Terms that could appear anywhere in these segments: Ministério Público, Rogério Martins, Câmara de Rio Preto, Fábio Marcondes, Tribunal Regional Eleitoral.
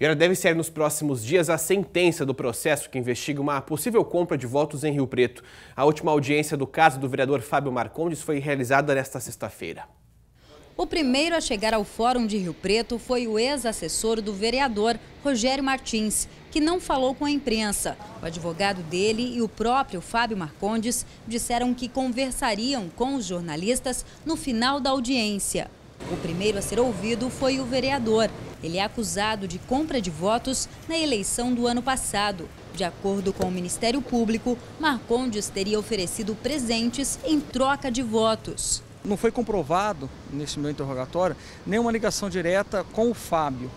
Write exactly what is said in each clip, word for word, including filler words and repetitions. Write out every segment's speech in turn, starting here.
E ela deve sair nos próximos dias a sentença do processo que investiga uma possível compra de votos em Rio Preto. A última audiência do caso do vereador Fábio Marcondes foi realizada nesta sexta-feira. O primeiro a chegar ao Fórum de Rio Preto foi o ex-assessor do vereador Rogério Martins, que não falou com a imprensa. O advogado dele e o próprio Fábio Marcondes disseram que conversariam com os jornalistas no final da audiência. O primeiro a ser ouvido foi o vereador. Ele é acusado de compra de votos na eleição do ano passado. De acordo com o Ministério Público, Marcondes teria oferecido presentes em troca de votos. Não foi comprovado, nesse meu interrogatório, nenhuma ligação direta com o Fábio,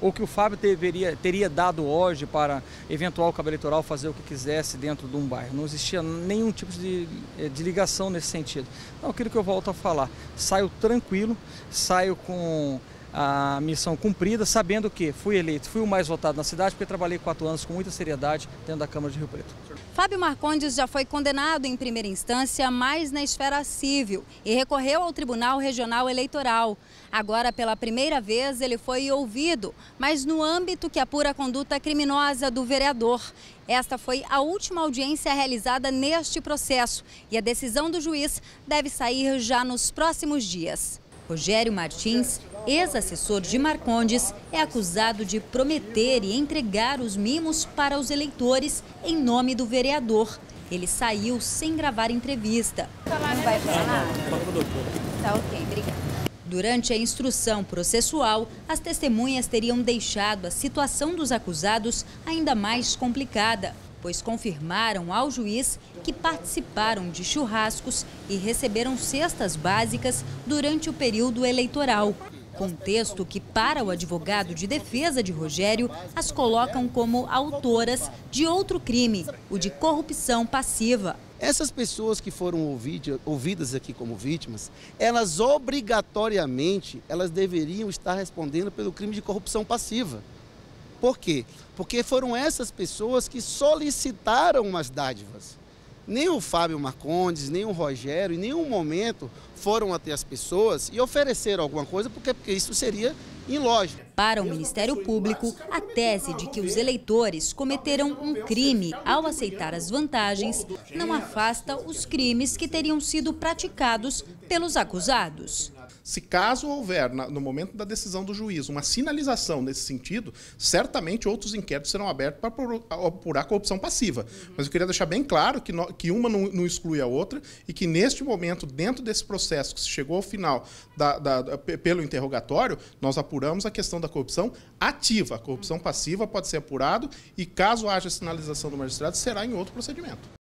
ou que o Fábio deveria, teria dado hoje para eventual cabo eleitoral fazer o que quisesse dentro de um bairro. Não existia nenhum tipo de, de ligação nesse sentido. Então, aquilo que eu volto a falar, saio tranquilo, saio com a missão cumprida, sabendo que fui eleito, fui o mais votado na cidade, porque trabalhei quatro anos com muita seriedade dentro da Câmara de Rio Preto. Fábio Marcondes já foi condenado em primeira instância, mas na esfera civil, e recorreu ao Tribunal Regional Eleitoral. Agora, pela primeira vez, ele foi ouvido, mas no âmbito que apura a conduta criminosa do vereador. Esta foi a última audiência realizada neste processo, e a decisão do juiz deve sair já nos próximos dias. Rogério Martins, ex-assessor de Marcondes, é acusado de prometer e entregar os mimos para os eleitores em nome do vereador. Ele saiu sem gravar entrevista. Não vai falar? Tá ok, obrigada. Durante a instrução processual, as testemunhas teriam deixado a situação dos acusados ainda mais complicada, pois confirmaram ao juiz que participaram de churrascos e receberam cestas básicas durante o período eleitoral. Contexto que, para o advogado de defesa de Rogério, as colocam como autoras de outro crime, o de corrupção passiva. Essas pessoas que foram ouvidas aqui como vítimas, elas obrigatoriamente, elas deveriam estar respondendo pelo crime de corrupção passiva. Por quê? Porque foram essas pessoas que solicitaram as dádivas. Nem o Fábio Marcondes, nem o Rogério, em nenhum momento foram até as pessoas e ofereceram alguma coisa, porque, porque isso seria ilógico. Para o Ministério Público, a tese de que os eleitores cometeram um crime ao aceitar as vantagens não afasta os crimes que teriam sido praticados pelos acusados. Se caso houver, no momento da decisão do juiz, uma sinalização nesse sentido, certamente outros inquéritos serão abertos para apurar corrupção passiva. Mas eu queria deixar bem claro que, no, que uma não, não exclui a outra e que neste momento, dentro desse processo que se chegou ao final da, da, da, pelo interrogatório, nós apuramos a questão da corrupção ativa. A corrupção passiva pode ser apurada e caso haja sinalização do magistrado, será em outro procedimento.